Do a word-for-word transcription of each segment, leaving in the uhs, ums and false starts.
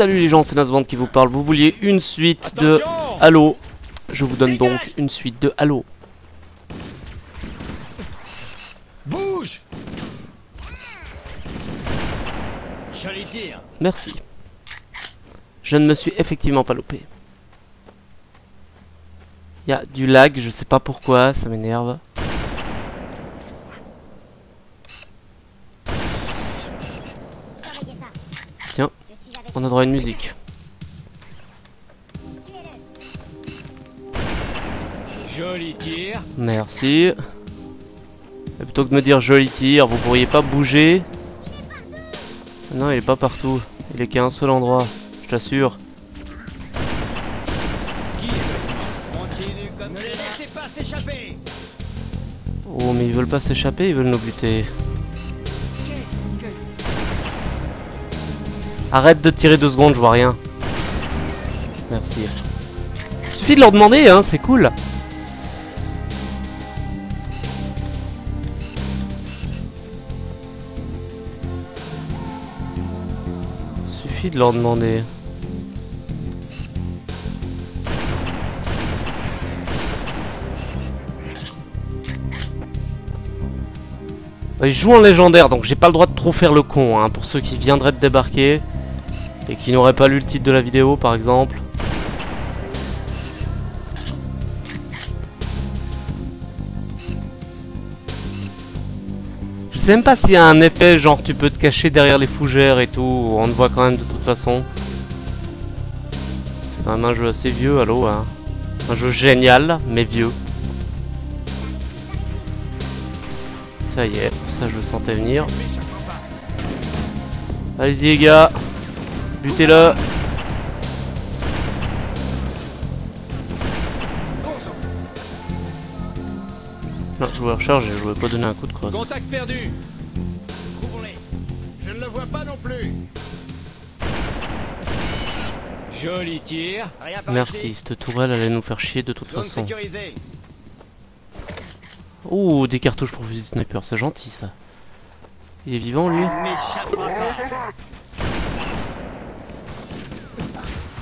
Salut les gens, c'est Nazband qui vous parle. Vous vouliez une suite Attention de Halo. Je vous donne Dégage donc une suite de Halo. Bouge. Joli tir. Merci. Je ne me suis effectivement pas loupé. Il y a du lag, je sais pas pourquoi, ça m'énerve. Tiens, on a droit à une musique. Joli tir. Merci. Et plutôt que de me dire joli tir, vous pourriez pas bouger? Non, il est pas partout. Il est qu'à un seul endroit, je t'assure. Oh, mais ils veulent pas s'échapper, ils veulent nous buter. Arrête de tirer deux secondes, je vois rien. Merci. Il suffit de leur demander, hein, c'est cool. Il suffit de leur demander. Ils jouent en légendaire, donc j'ai pas le droit de trop faire le con, hein, pour ceux qui viendraient de débarquer et qui n'auraient pas lu le titre de la vidéo par exemple. Je sais même pas s'il y a un effet genre tu peux te cacher derrière les fougères et tout, on te voit quand même de toute façon. C'est quand même un jeu assez vieux, Halo, hein. Un jeu génial, mais vieux. Ça y est, ça je le sentais venir. Allez-y les gars, butez-le. Non, je voulais recharger, je voulais pas donner un coup de crosse. Contact perdu. Je ne le vois pas non plus. Joli tir. Merci, cette tourelle allait nous faire chier de toute façon. Oh, des cartouches pour fusil de sniper, c'est gentil ça. Il est vivant lui.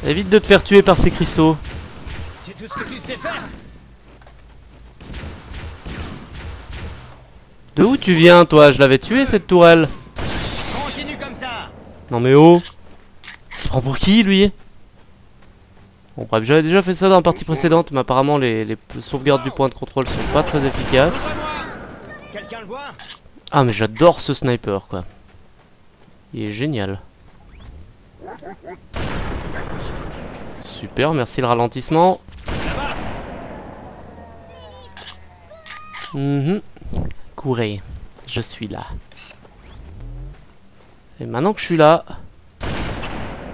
Évite de te faire tuer par ces cristaux. C'est tout ce que tu sais faire. De où tu viens toi? Je l'avais tué cette tourelle. Continue comme ça. Non mais oh, tu te prends pour qui lui? Bon bref, j'avais déjà fait ça dans la partie précédente, mais apparemment les, les sauvegardes du point de contrôle sont pas très efficaces. Quelqu'un le voit ? Ah mais j'adore ce sniper quoi. Il est génial. Super, merci le ralentissement. Mmh. Courez, je suis là. Et maintenant que je suis là...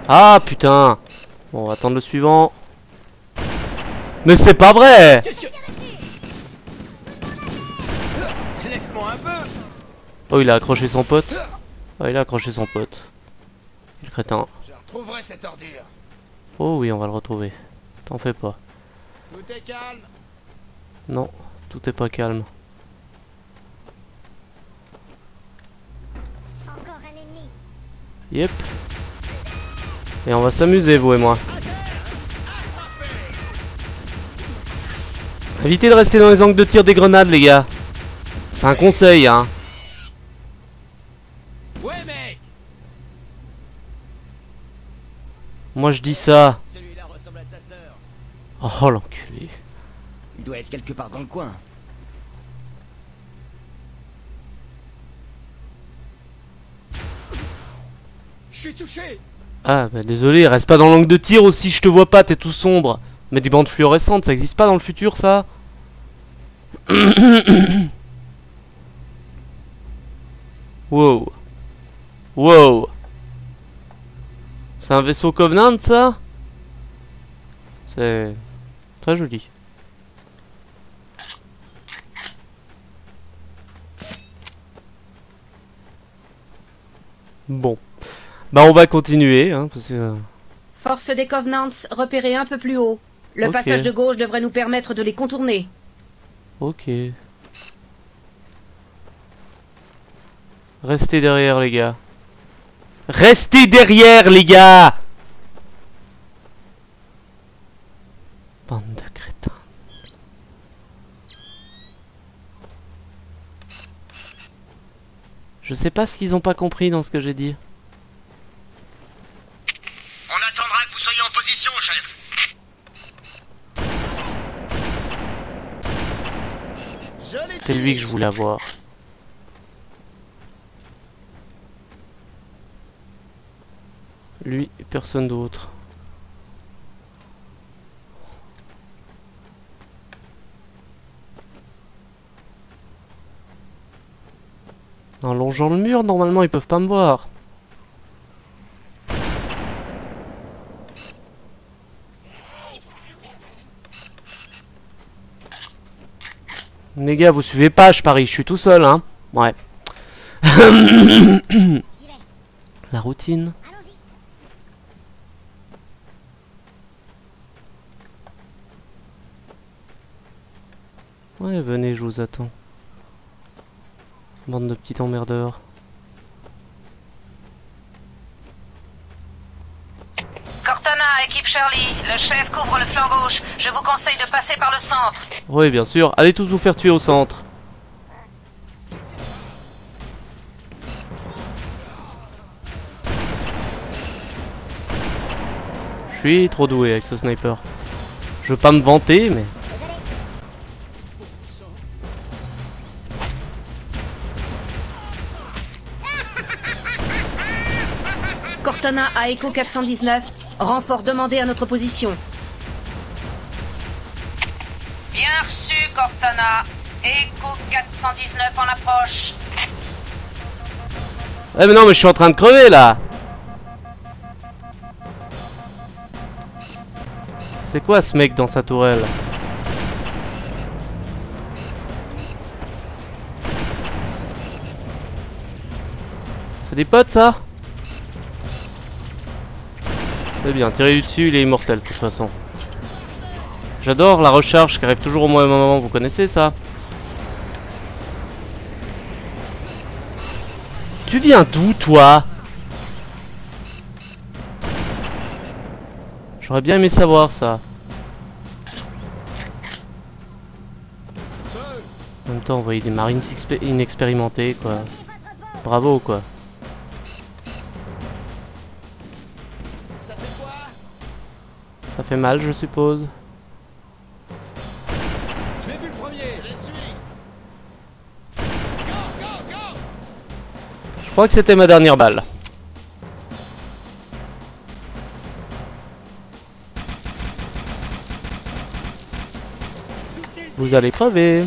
Ah putain ! Bon, on va attendre le suivant. Mais c'est pas vrai! Oh, il a accroché son pote. Oh, il a accroché son pote. Le crétin. Oh oui, on va le retrouver. T'en fais pas. Non, tout est pas calme. Yep. Et on va s'amuser, vous et moi. Évitez de rester dans les angles de tir des grenades, les gars. C'est un conseil, hein. Moi, je dis ça. Oh, l'enculé. Il doit être quelque part dans le coin. Je suis touché. Ah bah désolé, reste pas dans l'angle de tir aussi, je te vois pas, t'es tout sombre. Mais des bandes fluorescentes, ça existe pas dans le futur ça? Wow. Wow. C'est un vaisseau Covenant ça? C'est très joli. Bon. Bah on va continuer, hein, parce que... Force des Covenants, repérez un peu plus haut. Le okay. passage de gauche devrait nous permettre de les contourner. Ok. Restez derrière les gars. Restez derrière les gars. Bande de crétins. Je sais pas ce qu'ils ont pas compris dans ce que j'ai dit. On attendra que vous soyez en position, chef. C'est lui que je voulais avoir. Lui et personne d'autre. En longeant le mur, normalement, ils peuvent pas me voir. Les gars, vous suivez pas, je parie, je suis tout seul, hein. Ouais. La routine. Ouais, venez, je vous attends. Bande de petits emmerdeurs. Cortana, équipe Charlie, le chef couvre le flanc gauche. Je vous conseille de passer par le centre. Oui, bien sûr. Allez tous vous faire tuer au centre. Je suis trop doué avec ce sniper. Je veux pas me vanter, mais... Cortana à Echo quatre cent dix-neuf. Renfort demandé à notre position. Bien reçu, Cortana. Echo quatre cent dix-neuf en approche. Eh mais non, mais je suis en train de crever là. C'est quoi ce mec dans sa tourelle? C'est des potes ça? C'est bien, tirer du dessus, il est immortel de toute façon. J'adore la recharge qui arrive toujours au mauvais moment, vous connaissez ça? Tu viens d'où toi? J'aurais bien aimé savoir ça. En même temps, vous voyez des marines inexpérimentés quoi. Bravo quoi. Ça fait mal, je suppose. Je l'ai vu le premier. Je suis. Go, go, go. Je crois que c'était ma dernière balle. Vous allez crever.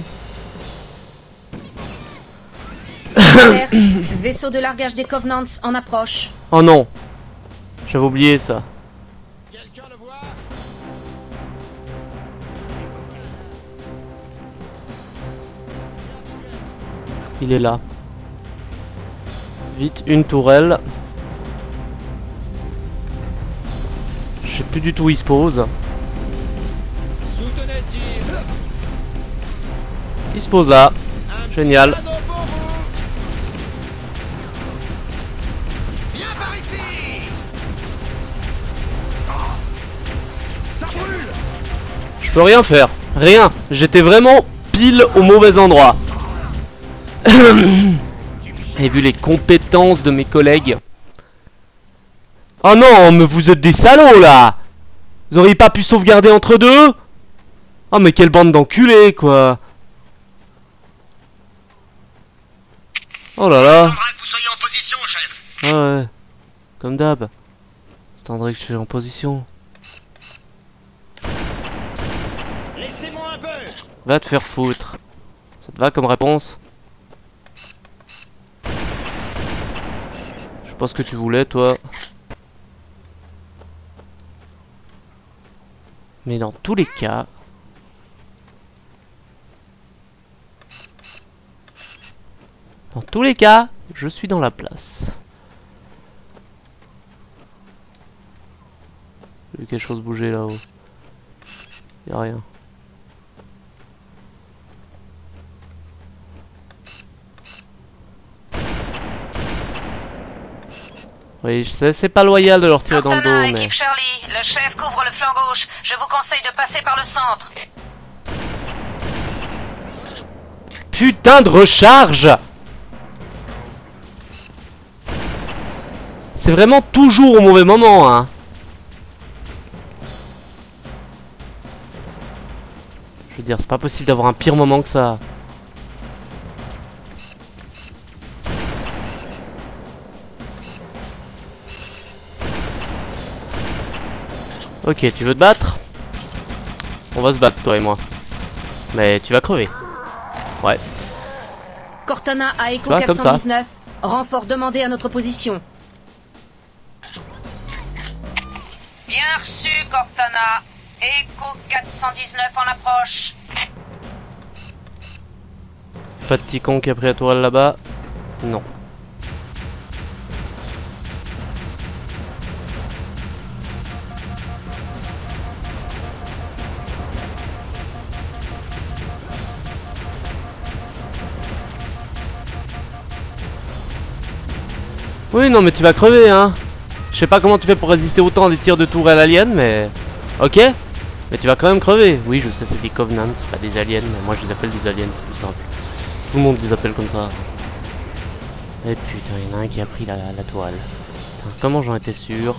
Alerte. Vaisseau de largage des Covenants en approche. Oh non. J'avais oublié ça. Il est là. Vite, une tourelle. Je sais plus du tout où il se pose. Il se pose là. Génial. Je peux rien faire. Rien. J'étais vraiment pile au mauvais endroit. Et vu les compétences de mes collègues. Oh non, mais vous êtes des salauds là! Vous auriez pas pu sauvegarder entre deux? Oh mais quelle bande d'enculés quoi! Oh là là! Ah ouais, comme d'hab. J'attendrai que je sois en position. Laissez-moi un peu! Va te faire foutre. Ça te va comme réponse? Pas ce que tu voulais toi. Mais dans tous les cas. Dans tous les cas, je suis dans la place. J'ai vu quelque chose bouger là-haut. Y'a rien. Oui, c'est pas loyal de leur tirer Cortana, dans le dos, mais... équipe Charlie, le chef couvre le flanc gauche. Je vous conseille de passer par le centre. Putain de recharge! C'est vraiment toujours au mauvais moment, hein. Je veux dire, c'est pas possible d'avoir un pire moment que ça. Ok, tu veux te battre? On va se battre, toi et moi. Mais tu vas crever. Ouais. Cortana à Echo quatre cent dix-neuf. Renfort demandé à notre position. Bien reçu, Cortana. Echo quatre cent dix-neuf en approche. Pas de petit con qui a pris la tourelle là-bas? Non. Oui, non, mais tu vas crever, hein. Je sais pas comment tu fais pour résister autant à des tirs de tourelle alien, mais... Ok. Mais tu vas quand même crever. Oui, je sais, c'est des Covenants, pas des aliens, mais moi je les appelle des aliens, c'est plus simple. Tout le monde les appelle comme ça. Et putain, il y en a un qui a pris la, la toile. Putain, comment j'en étais sûr?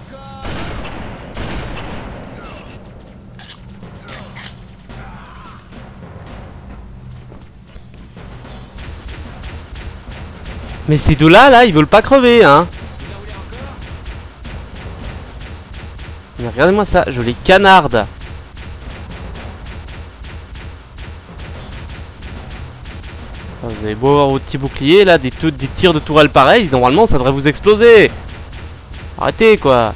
Mais ces deux-là, là, ils veulent pas crever, hein. Mais regardez-moi ça, je les canarde. Ah, vous avez beau avoir votre petit bouclier, là, des, des tirs de tourelle pareils, normalement, ça devrait vous exploser. Arrêtez, quoi.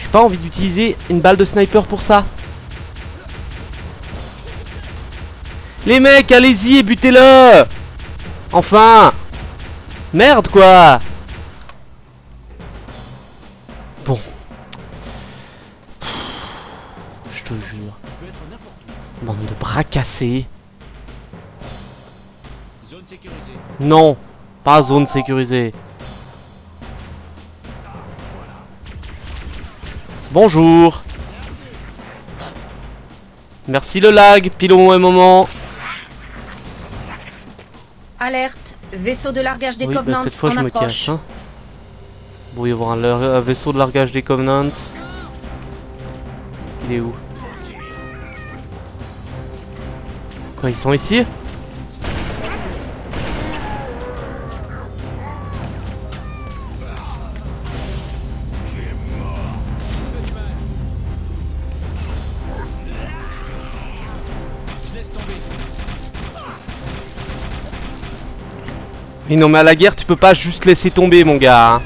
J'ai pas envie d'utiliser une balle de sniper pour ça. Les mecs, allez-y et butez-le. Enfin. Merde, quoi. Bon. Je te jure. Bande de bras cassés. Zone sécurisée. Non. Pas zone sécurisée. Bonjour. Merci le lag, pile au mauvais moment. Alerte. Vaisseau de largage des oui, Covenants, bah cette fois, en je approche. Me cache, hein. Bon, il va y avoir un, un vaisseau de largage des Covenants. Il est où? Quoi, ils sont ici? Et non, mais à la guerre, tu peux pas juste laisser tomber, mon gars. Hein.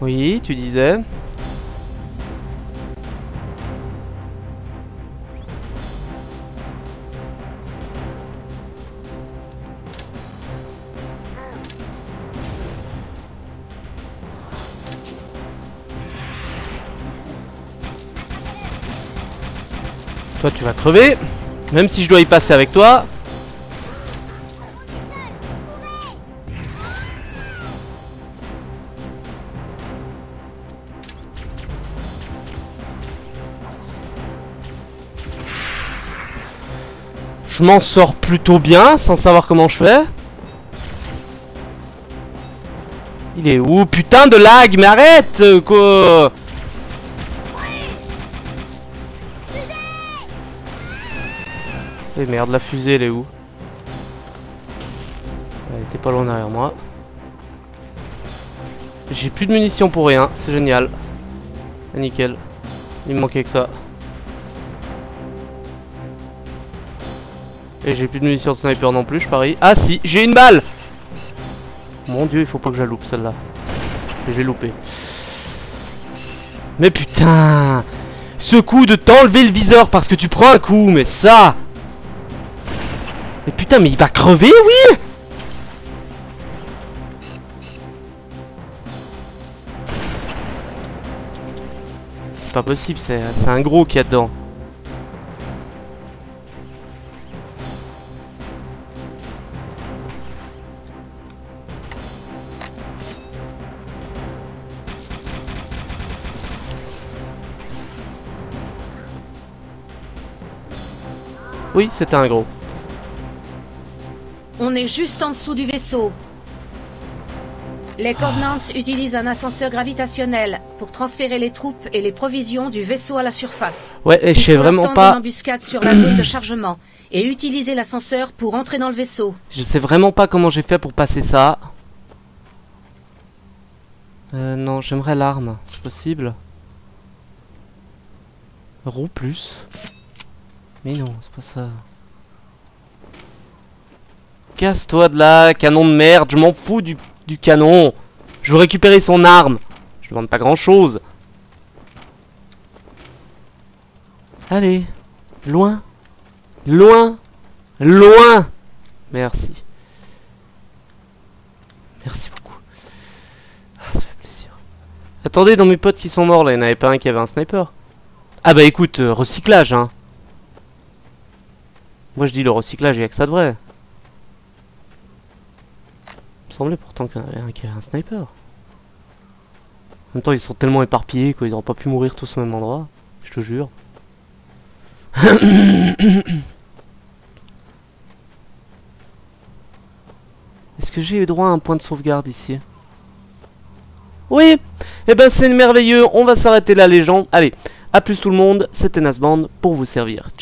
Oui, tu disais. Toi, tu vas crever, même si je dois y passer avec toi. Je m'en sors plutôt bien, sans savoir comment je fais. Il est où? Putain de lag, mais arrête, quoi. Et merde, la fusée elle est où? Elle était pas loin derrière moi. J'ai plus de munitions pour rien, c'est génial. Nickel. Il me manquait que ça. Et j'ai plus de munitions de sniper non plus, je parie. Ah si, j'ai une balle! Mon dieu, il faut pas que je la loupe celle-là. J'ai loupé. Mais putain! Ce coup de t'enlever le viseur parce que tu prends un coup, mais ça! Mais putain, mais il va crever, oui! C'est pas possible, c'est un gros qu'il y a dedans. Oui, c'était un gros. On est juste en dessous du vaisseau. Les Covenants ah. utilisent un ascenseur gravitationnel pour transférer les troupes et les provisions du vaisseau à la surface. Ouais, et je sais vraiment pas... Une embuscade sur la zone de chargement et utiliser l'ascenseur pour entrer dans le vaisseau. Je sais vraiment pas comment j'ai fait pour passer ça. Euh, non, j'aimerais l'arme, c'est possible. Roue plus. Mais non, c'est pas ça. Casse-toi de là, canon de merde, je m'en fous du... du canon. Je veux récupérer son arme. Je demande pas grand chose. Allez. Loin. Loin. Loin. Merci. Merci beaucoup. Ah, ça fait plaisir. Attendez, dans mes potes qui sont morts, là, il n'y en avait pas un qui avait un sniper. Ah bah écoute, euh, recyclage, hein. Moi je dis le recyclage, il n'y a que ça de vrai. Il me semblait pourtant qu'il y en avait un qui avait un sniper. En même temps, ils sont tellement éparpillés qu'ils n'auraient pas pu mourir tous au même endroit. Je te jure. Est-ce que j'ai eu droit à un point de sauvegarde ici? Oui. Eh ben c'est merveilleux. On va s'arrêter là les gens. Allez, à plus tout le monde. C'était Nazband pour vous servir. Ciao.